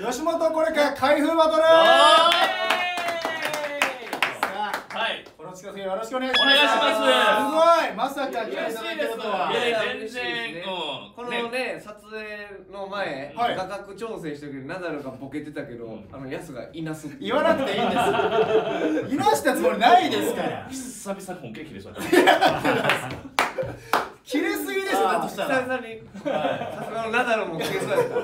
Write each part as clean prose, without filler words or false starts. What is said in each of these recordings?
吉本これから開封バトル。この近くよろしくお願いします。すごい、まさか来ていただいたことは。いや全然このね撮影の前価格調整した時にナダルがボケてたけど、ヤスがいなすって言わなくていいんです。いなしたつもりないですから。久々本気切れちゃった。切れすぎですよ、だとしたら。さすがのナダルも切れそうだった。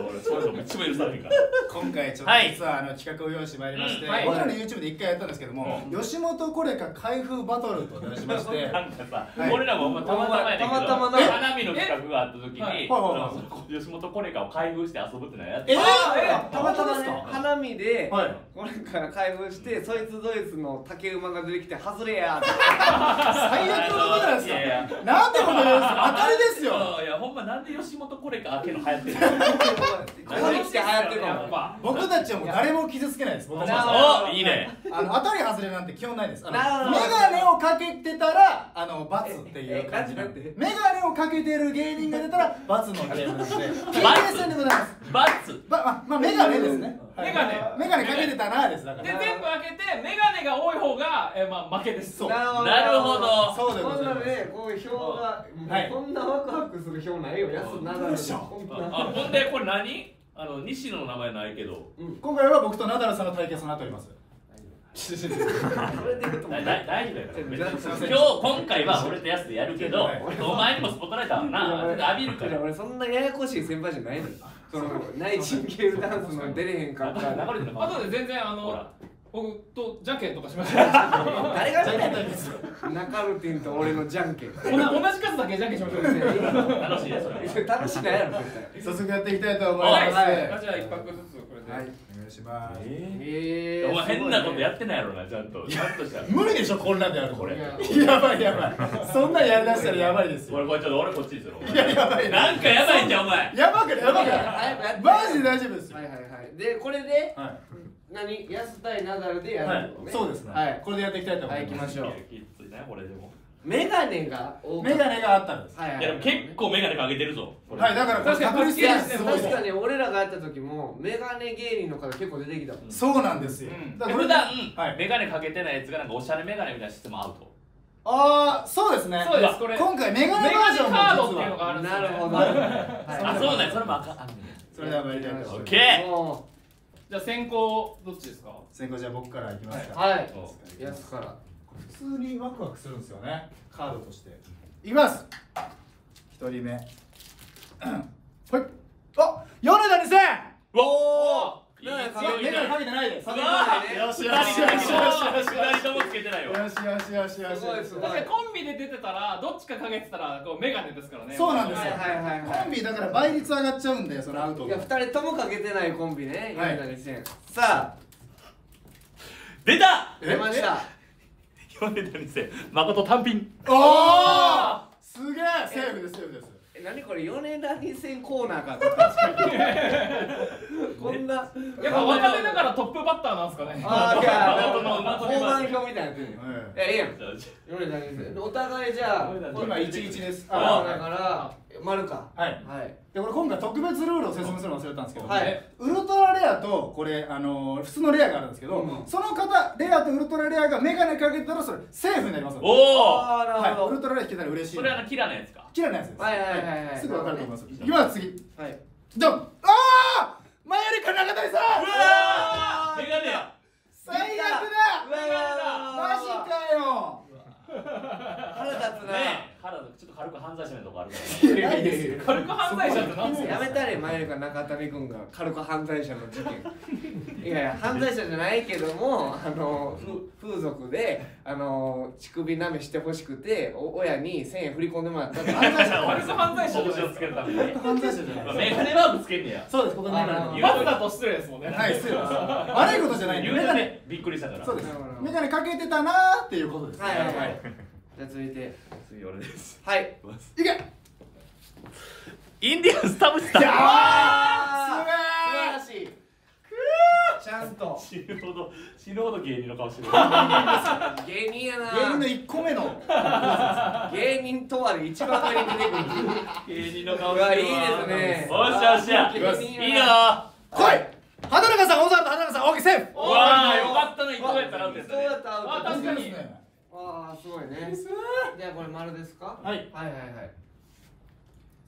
今回、ちょっと実は企画を用意してまいりまして、僕らの YouTube で1回やったんですけども、吉本これか開封バトルと題しまして、なんかさ、俺らもたまたま花火の企画があった時に、吉本これかを開封して遊ぶってのやって、たまたま花火でこれから開封して、そいつドイツの竹馬が出てきて、外れやーって。最悪のことじゃないですか。なんてこと言うんですか。当たりですよ。いやほんまなんで吉本これか開けの流行ってる。ここに来て流行ってるの。僕たちはもう誰も傷つけないです。僕たちは。いいね。当たり外れなんて基本ないです。メガネをかけてたら罰っていう感じで。メガネをかけてる芸人が出たら罰のゲームで。TBS 戦でございます。罰。まあメガネですね。メガネかけてたなです。だから。で全部開けてメガネが多い方がまあ負けです。なるほど。そうでございます。こういう表がこんなワクワクする表ないよ、やすナダルさん。ほんでこれ何？西野の名前ないけど。今回は僕とナダルさんの対決になっております。大丈夫だよ。今回は俺とやすでやるけど、お前にもスポットライト浴びるから。俺そんなややこしい先輩じゃないのよ。ナイチンゲールダンスの出れへんかったら。あとで全然僕とジャンケンとかしました。誰がジャンケンですか。中ルティンと俺のジャンケン。同じ数だけジャンケンしましょう。楽しいねそれ。楽しいねやろ。早速やっていきたいと思います。じゃあ一泊ずつこれで。はい。お願いします。お前変なことやってないやろなちゃんと。ちゃんとした。無理でしょこんなんでやるこれ。やばいやばい。そんなんやりだしたらやばいですよ。俺これちょっと俺こっちですよ。いややばい。なんかやばいんじゃお前。やばくないやばくない。マジで大丈夫です。はいはいはい。でこれで。はい。何ヤス対ナダルでやるのね。そうですね。はい、これでやっていきたいと思います。はい、行きましょう。きついね、これでも。メガネがあったんです。はい。いや結構メガネかけてるぞ。はい、だから確かに俺らがやった時もメガネ芸人の方結構出てきた。そうなんですよ。普段メガネかけてないやつがなんかおしゃれメガネみたいな質問アウト。ああ、そうですね。そうです。これ今回メガネバージョンの実は。なるほど。あ、そうね。それもあるね。それでは参りたいと思います。オッケー。じゃあ先行どっちですか？先行じゃあ僕からいきますか。はい。やすから。普通にワクワクするんですよね。カードとして。いきます。一人目。はい。あ、米田2000。おお。メガネかけてないで。よしよしよしよし。二人ともつけてないよ。よしよしよしよし。そうです。だからコンビで出てたらどっちかかけてたらこうメガネですからね。そうなんですよ。コンビだから倍率上がっちゃうんでそのアウト。いや二人ともかけてないコンビね。米田2000。さあ出た。出ました。米田2000。誠単品。おお。すげえ。セーフですセーフです。何これ米田2000コーナーかとかこんなやっぱ若手だからトップバッターなんすかね。ああじゃあ交番表みたいなやつにええやん米田2000お互いじゃあ今11です。ああだから丸か。はいでこれ今回特別ルールを説明するの忘れたんですけどウルトラレアとこれ普通のレアがあるんですけどその方レアとウルトラレアがメガネかけたらそれセーフになります。おおウルトラレア引けたら嬉しい。それはキラのやつか。キラのやつです。すぐ分かると思います。いきます次。はい。ドン。ああ！前よりか中谷さん。うわあ！メガネや。最悪だ。マジかよ。腹立つね。腹立つ。ちょっと軽く犯罪者のとこあるから。いやいやいや。軽く犯罪者ってなんすか。やめたれ前よりか中谷君が軽く犯罪者の事件。いやいや犯罪者じゃないけども風俗で乳首舐めしてほしくて親に1000円振り込んでもらった。犯罪者。悪さ犯罪者としてつけるために。犯罪者じゃない。メガネはぶつけんねや。そうですここメガネ。バズだと失礼ですもんね。はい失礼です。悪いことじゃない。メガネびっくりしたから。そうです。メガネかけてたなーっていうことです。はいはい。じゃあ続いて次俺です。はいいけインディアンス田渕さん。やーすばらしい。ちゃんと死ぬほど芸人の顔してる。芸人やな。芸人の1個目の芸人とは一番上に出てくる芸人の顔してるわ。いいですね。おっしゃおっしゃいいよ。来い。ハドルに。ああ、すごいね。じゃあこれ丸ですか？はいはいはいはい。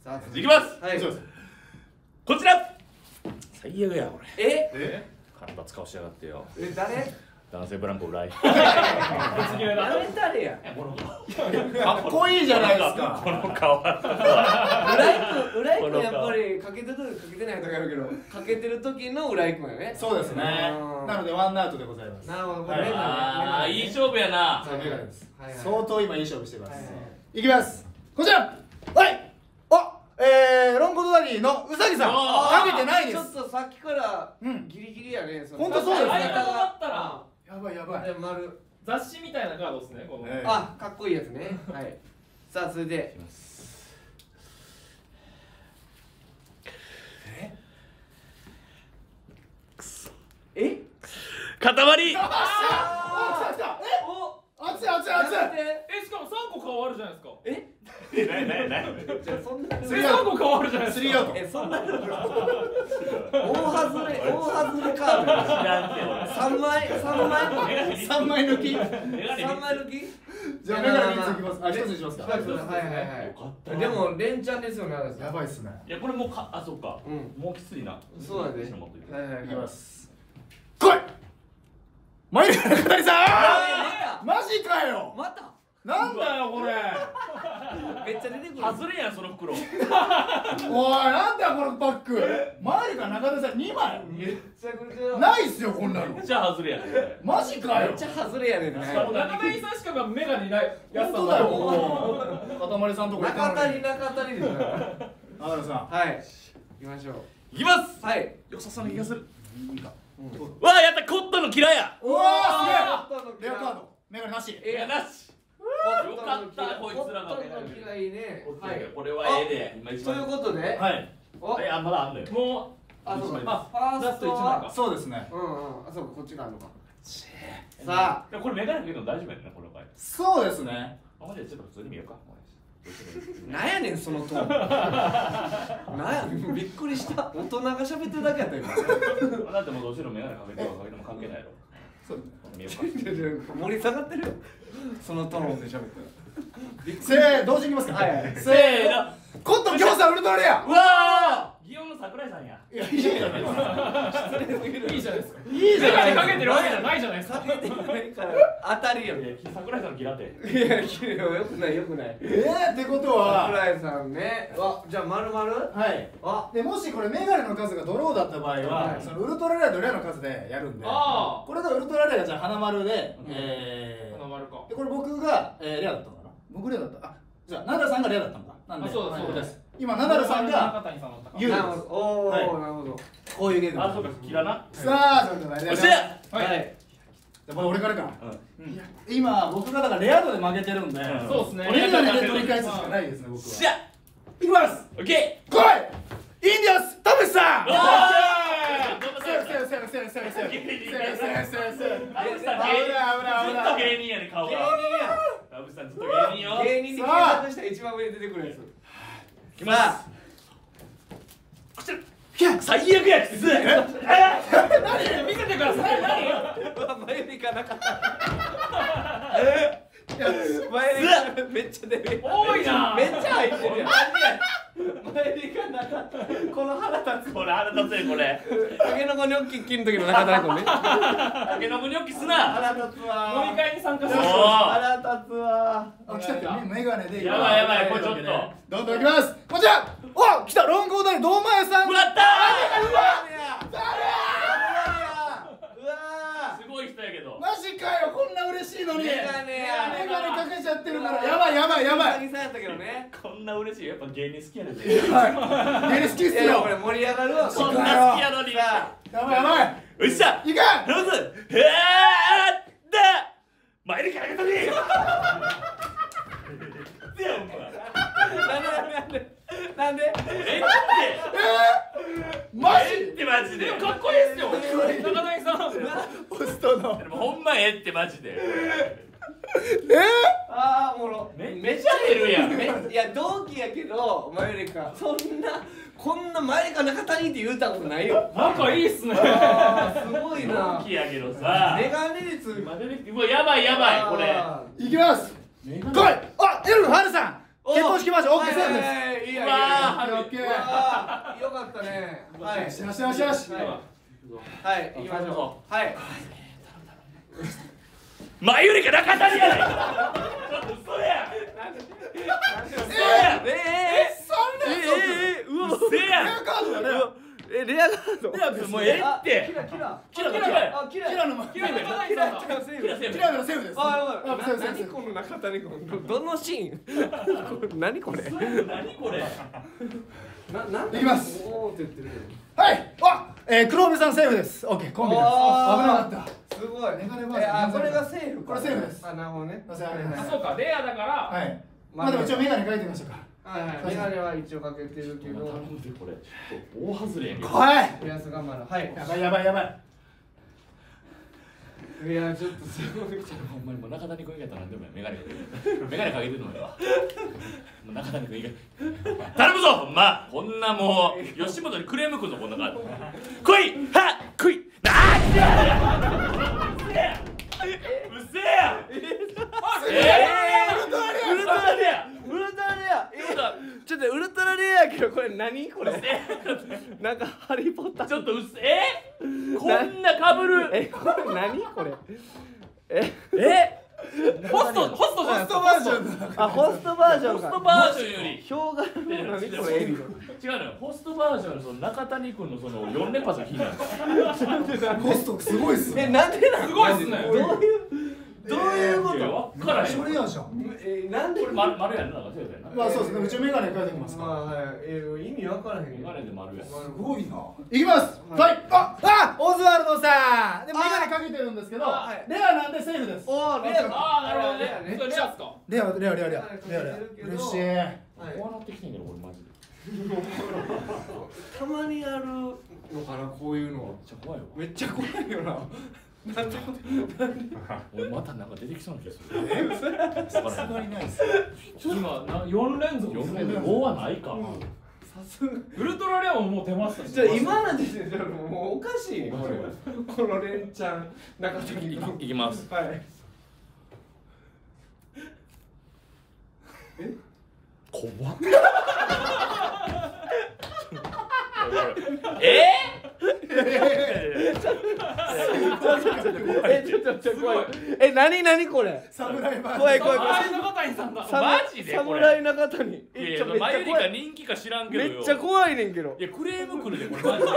さあ続きます。はい。こちら。最悪やこれ。え？体使わしやがってよ。え、誰？男性ブランコ浦井。誰や。かっこいいじゃないですか。この顔。浦井君やっぱりかけてる時かけてない時あるけど、かけてる時の浦井君やね。そうですね。なのでワンアウトでございます。なるほど。ああ、いい勝負やな。相当今いい勝負してます。いきます。こちら。はい。ロングドダディのうさぎさんかけてないです。ちょっとさっきからギリギリやね。本当そうですね。あれがあったらやばいやばい。丸雑誌みたいなカードですね。あ、かっこいいやつね。はい。さあそれでえ塊。きたきた。熱い熱い熱い。しかも3個顔あるじゃないですか。3個顔あるじゃないですか。そんなの大外れ、大外れカード3枚抜き。じゃあメガネに続きます。あ、1つにしますか。はいはいはい。でも連チャンですよね。やばいっすね。いやこれもう、あ、そっか、もうきついな。そうなんで。はいはい、いきます。来いマイルの語りさん。マジかよ。またなんだよこれ。めっちゃ出てくる。外れやんその袋。おいなんだよこのパック。マイルが中田さん2枚。めっちゃくちゃないっすよこんなの。めっちゃ外れやね。マジかよ。めっちゃ外れやねん。中田さんしかメガネないやつだよ。かたまりさんとこ行ったのに。中谷ですから。中田さん、はい、行きましょう。行きます。はい。よさそうな気がする。いいか。わあ、やった。コットンのキラや。うわー、すげえ。レアカードメガネなし。レアなし。よかったこいつらがメガネキラいいね。これはええで。ということで、はい、あ、まだあんのよ。もうあ、そうか、ファースト1枚か。そうですね。あ、そうか、こっちがあるのか。さあこれメガネかけても大丈夫やねんなこの場合。そうですね。あ、まじでちょっと普通に見ようか。なんやねんそのトーン。なんや、びっくりした。大人が喋ってるだけやった今。だってもうどうしろメガネかけても関係ないやろ。そう盛り下がってるよそのトーンで喋ったら。同時にいきますか。せーの、コットン餃子ウルトラレア。うわー、祇園の桜井さんや。いや、いいじゃないですか。いいじゃないですか。いいじゃないですか。かけてるわけじゃないじゃないですか。当たりやん。桜井さんのキラって。いや、よくないよくない。ってことは桜井さんね。あ、じゃあ丸々。はい。あ、でもしこれメガネの数がドローだった場合は、そのウルトラレアとレアの数でやるんで。ああ。これがウルトラレアじゃ花丸で。花丸か。でこれ僕がレアだったのかな。僕レアだった。あ、じゃあナダルさんがレアだったのか。なんで。そうそうです。今ナダルさんが言う。なるほど。こういうゲーム。あ、そうか、キラな。さあ、そういうことね。はい。やっぱり俺からか。今僕がだからレア度で負けてるんで。そうですね。レア度で取り返すしかないですね僕は。じゃあ、いきます。オッケー。来い。インディアンス田渕さん。せー。芸人やね顔が。田渕さんずっと芸人よ。芸人に検索したら一番上に出てくるやつ。きます。こちら。最悪やきつい。何見せてください。何？前に行かなかった。前にめっちゃ出る。多いな。めっちゃ入ってるやん。前に行かなかった。この腹立つ。これ腹立つよこれ。タケノコニョッキ切る時の中田君ね。タケノコニョッキすな。腹立つわ。飲み会に参加する。腹立つわ。あ、来たよ。メガネで。やばいやばい。これちょっと。どんどんいきます。こちら。お、来た。ロングオーダー堂前さん。もらった。すごい人やけど。マジかよ。こんな嬉しいのに。メガネかけちゃってるから。やばいやばいやばい。こんな嬉しい。やっぱ芸人好きやね。芸人好きっすよ。これ盛り上がるわ。こんな好きやのに。やばいやばい。うっしゃ。いかん。ローズ。へえ。だ。マイルからやったね。でやんか。なんで？マジってマジで。かっこいいっすよ。中谷さん。ポストの。ほんまえってマジで。ああ、もろ。めちゃ出るやん。いや同期やけどマユリカ。そんなこんなマユリカ中谷って言うたことないよ。仲いいっすね。すごい。ごいな。キやけどさ。メガネ率。うわやばいやばいこれ。いきます。来い。あ、エルフハルさん。結婚式ましょう。オッケーです。いいわ。オッケー。よかったね。はい。よしよしよしよし。はい。行きましょう。はい。前よりかなかったじゃないか。嘘や。レアガード。もうえって。キラのセーフです。何この中谷君。どのシーン？何これ？何これ？いきます。はい。あ、黒帯さんセーフです。オッケー。コンビです。危なかった。すごい。これがセーフ。これセーフです。あ、なるほどね。あ、そうか。レアだから。はい。まあでも一応メガネ描いてみましょうか。メガネは一応かけてるけど。これ大外れやけど。はい。やばいやばいやばい。いやちょっとすごい。ほんまにもう中谷君以外となんでもない。メガネかけてるのよ。もう中谷君以外。頼むぞ。ほんまこんなもう吉本にクレームくんぞこんな感じ。来いは来い。なあ。うせや。うせや。ちょっとウルトラレアやけどこれ何これなんかハリーポッターちょっとうっせえこんなかぶるこれ何これホストじゃないですかホストバージョンより氷河の何これ違うのよホストバージョンのその中谷君のその4連発の日なんですホストすごいっすねなんでなんすごいっすねどういうことからそれやじゃんなんでこれ丸やんなまあそうですねうちメガネ描いてきますから意味わからへんメガネで丸やすごいないきますはいあオズワルドさんでメガネかけてるんですけどレアなんでセーフですおレアあなるほどねそれレアっすかレア嬉しいこうなってきてんねん俺マジでたまにあるのかなこういうのめっちゃ怖いよななんで俺またなんか出てきそうな気がする。さすがにないです。今4連続。5はないか。さすが。ウルトラレアももう出ましたし。じゃ今なんですね。もうおかしい。このレンちゃん中的に行きます。はい。え？怖っ。何これ侍中谷マユリか人気か知らんけどめっちゃ怖いねんけどいやクレームくるでこれマジで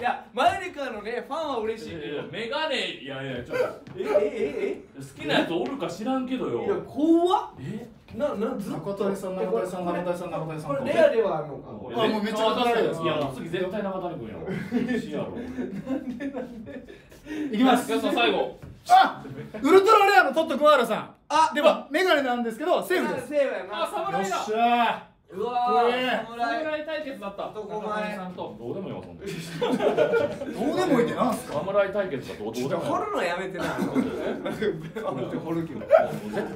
いやマユリカのねファンは嬉しいけどメガネいやいやちょっと好きなやつおるか知らんけどよいや怖っ中谷さんこれレアではあるのかあもうめっちゃ中谷ですいや次絶対中谷君やろうやろなんでいきます最後あウルトラレアのトット桑原さんあでもメガネなんですけどセーフですあ侍だよっしゃーうわー侍対決だった男前さんとどうでもいいわそんでどうでもいいってなんすか侍対決だとどうでもいい掘るのやめてな掘るけど絶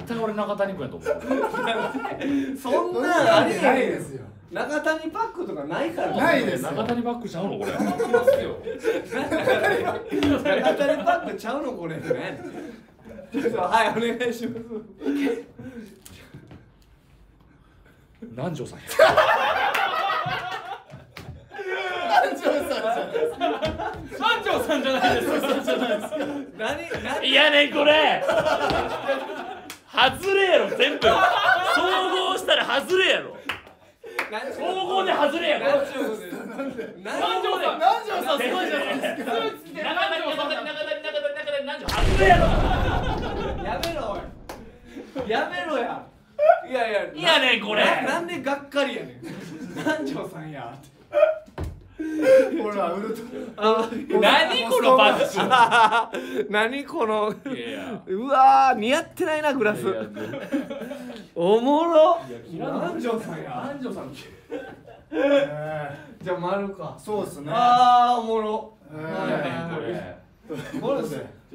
対俺中谷君やと思うそんなんありえないですよ中谷パックとかないからないです中谷パックちゃうのこれ中谷パックちゃうのこれねはいお願いします南條さん南條さんじゃないです何いやねこれ外れやろ全部総合したら外れやろ総合で外れやろ南條さんすごいじゃないですか中谷外れやろやめろやいやねんこれなんでがっかりやねん南條さんやほらウルトラ何このバッチ何このうわ似合ってないなグラスおもろ南條さんや南條さんじゃあ丸かそうですねああおもろこれ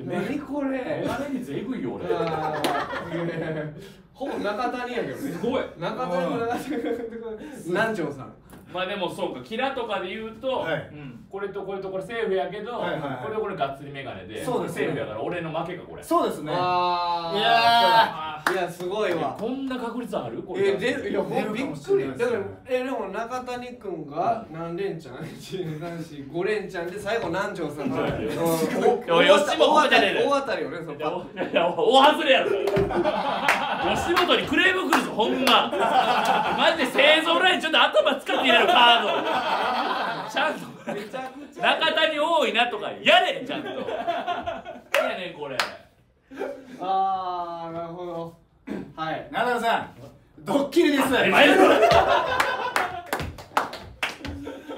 何これ何にぜぐいよ俺ほぼ中谷やけどねすごい中谷も中谷南條さんまあでもそうか、キラとかで言うとこれとこれとこれセーフやけど、これとこれがっつりメガネでセーフやから俺の負けかこれ。そうですね。いやいやすごいわ。こんな確率ある？これ。いやびっくり。だからでも中谷君が何連チャン？ 1,2,3,4,5 連チャンで最後南條さん。吉本じゃねえ。大当たりよねそれ。大外れやろ。吉本にクレーム来るぞほんま。マジで製造ラインちょっと頭使ってやる。カードちゃんと中谷多いなとかやれちゃんとやねんこれ。ああなるほど。はい、ナダルさんドッキリです。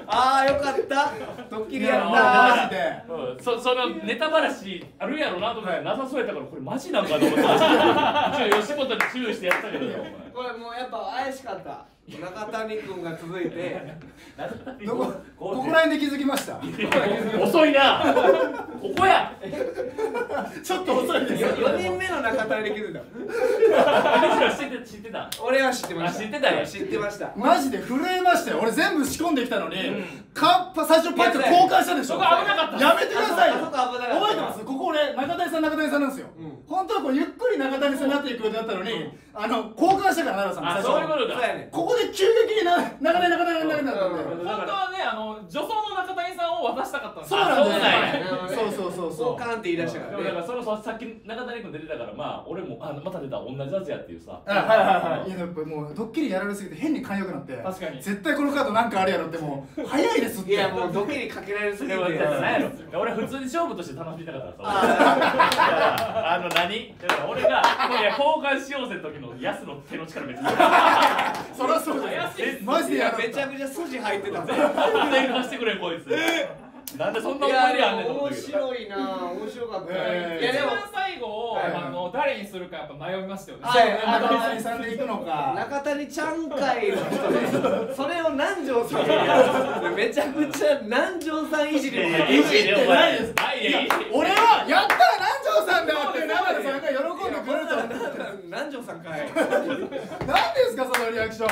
ああよかった、ドッキリやったー。マジでそのネタばらしあるやろなと思ってなさそうやったから、これマジなんかと思って吉本に注意してやったけど、これもうやっぱ怪しかった。中谷君が続いてどこら辺で気づきました？遅いなここやちょっと遅いです。4人目の中谷で気づいた。知ってた？俺は知ってました。知ってたよ。知ってました。マジで震えましたよ。俺全部仕込んできたのに最初パッと交換したでしょ。そこ危なかった。やめてくださいよ。覚えてます？ここ俺中谷さん中谷さんなんですよ。本当はこうゆっくり中谷さんになっていくようだったのに交換したから奈良さん最初。そういうことだ。ここで急激に中谷だったんで、本当はね女装の中谷さんを渡したかったんです。そうなんですよ。そうカーンって言い出したから。でもだからそのさっき中谷君出てたから、まあ俺もまた出た同じやつやっていうさ。はい。いややっぱもうドッキリやられすぎて変に寛容くなって、確かに絶対このカードなんかあるやろってもう早いですって。いやもうドッキリかけられるすぎてないやろ。俺普通に勝負として楽しみたかったさ。俺が交換しようぜの時の安の手の力めっちゃ。そらそうです。マジでやだ。めちゃくちゃ筋入ってた。絶対貸してくれこいつ。なんでそんな思い出あんねんと思ったけど。面白いな、面白かった。一番最後誰にするかやっぱ迷いましたよね。中谷さんで行くのか。中谷ちゃん会の人でそれを南條さんや。めちゃくちゃ南條さんいじり。いじってないです。俺はやった南條さんだってナダルさんが喜んでくれると。南條さんかい。なんですかそのリアクション。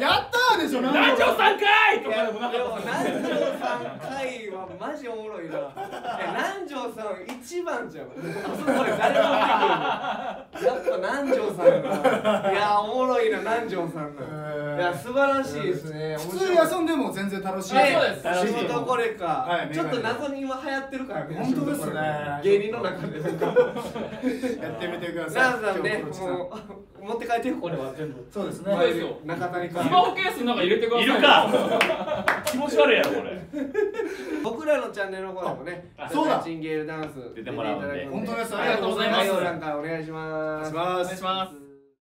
やったでしょ南條さんかいとかでもなかった。南條さんかいはマジおもろいな。南條さん一番じゃん。やっぱ南條さんがいやおもろいな。南條さんがいや素晴らしいですね。普通に遊んでも全然楽しい。仕事これか。ちょっと謎に今流行ってるからね。本当ですね。芸人の中で。やってみてください。ナダルさんね、もう持って帰ってこれは全部。そうですね。中谷君。スマホケースの中入れてください。いるか。気持ち悪いやろこれ。僕らのチャンネルの方でもね、そうだ。チンゲールダンス出ていただくので。本当です。ありがとうございます。概要欄からお願いします。お願いします。